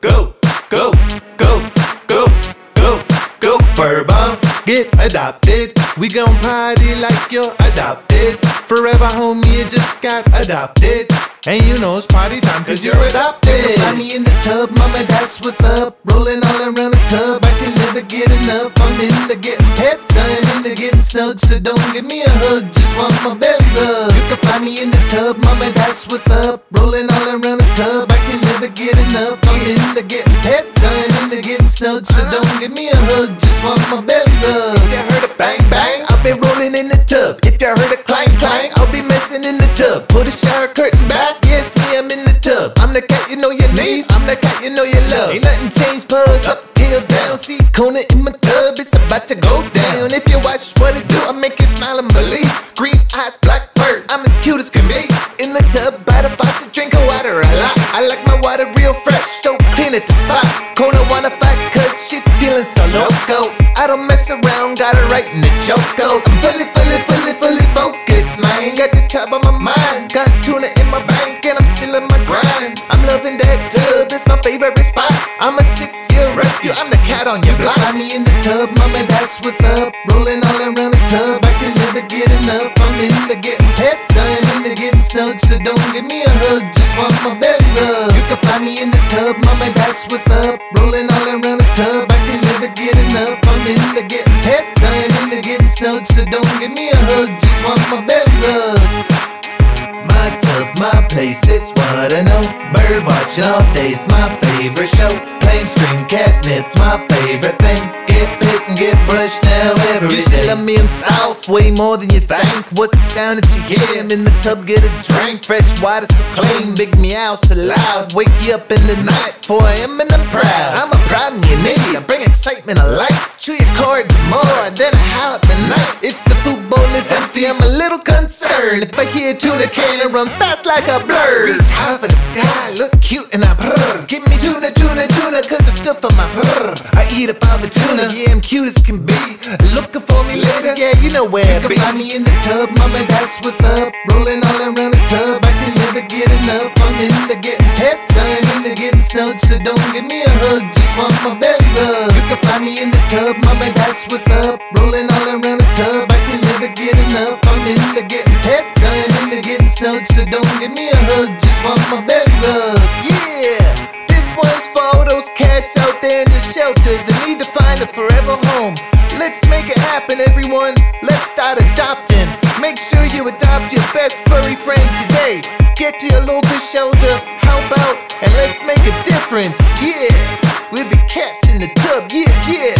go, go, go, go, go, go. Fur bum, get adopted. We gon' party like you're adopted. Forever homie, you just got adopted. And you know it's party time cause you're adopted. Find me in the tub, mama, that's what's up. Rolling all around the tub, I can never get enough. I'm into getting pet, I'm into getting snug. So don't give me a hug, just want my belly rub. You can find me in the tub, mama, that's what's up. Rolling all around the tub, I can never get enough. I'm into getting pet, I'm into getting snug. So don't give me a hug, just want my belly rub. If you heard a bang bang, I'll be rolling in the tub. If you heard a clang clang, I'll be messing in the tub. Pull the shower curtain back, yes, me, I'm in the tub. I'm the cat you know you need, I'm the cat you know you love. Ain't nothing changed, puzzles up, tail down. See Kona in my tub, it's about to go down. If you watch what it do, I make you smile and believe. Green eyes, black fur, I'm as cute as can be. In the tub, by the faucet, drink a water a lot. I like my water real fresh, so clean at the spot. Kona wanna fight, cause she feeling so loco. I don't mess around, got her right in the choco. I'm fully, fully, fully, fully focused, man. Got the tub on my mind, got tuna in my bank. Favorite spot. I'm a 6-year rescue, I'm the cat on your block. Find me in the tub, mama, that's what's up. Rolling all around the tub, I can never get enough. I'm into getting pet, I'm into getting snug. So don't give me a hug, just want my belly rub. You can find me in the tub, mama, that's what's up. Rolling all around the tub, I can never get enough. I'm into getting pet, I'm into getting snug. So don't give me a hug, just want my belly rub. My tub, my place, it's what I know. Bird watching all day's my favorite show. Plain string catnip's my favorite thing. Get pissed and get brushed now every day. You should love me, I'm soft, way more than you think. What's the sound that you hear? I'm in the tub, get a drink. Fresh water so clean, big meow so loud. Wake you up in the night, 4 a.m. and I'm proud. I'm a problem you need, I bring excitement, I like. Chew your cord more than I howl at the night. If the food bowl is empty, I'm a little concerned. If I hear tuna can, I run fast like a blur. Reach high for the sky, look cute and I purr. Give me tuna, tuna, tuna, cause it's good for my fur. I eat up all the tuna, yeah, I'm cute as can be. Looking for me later, yeah, you know where I be. You can find me in the tub, mama, that's what's up. Rolling all around the tub, I can never get enough. I'm into getting pet, I'm into getting snug. So don't give me a hug, just want my belly rub. You can find me in the tub, mama, that's what's up. Rolling all around the tub, I can never get enough. I'm into getting pet, I'm into getting snug. So don't give me a hug, just want my belly rub. Yeah, this one's for all those cats out there in the shelters that need to find a forever home. Let's make it happen, everyone. Let's start adopting. Make sure you adopt your best furry friend today. Get to your local shelter, help out, and let's make a difference. Yeah, we'll be cats in the tub. Yeah, yeah.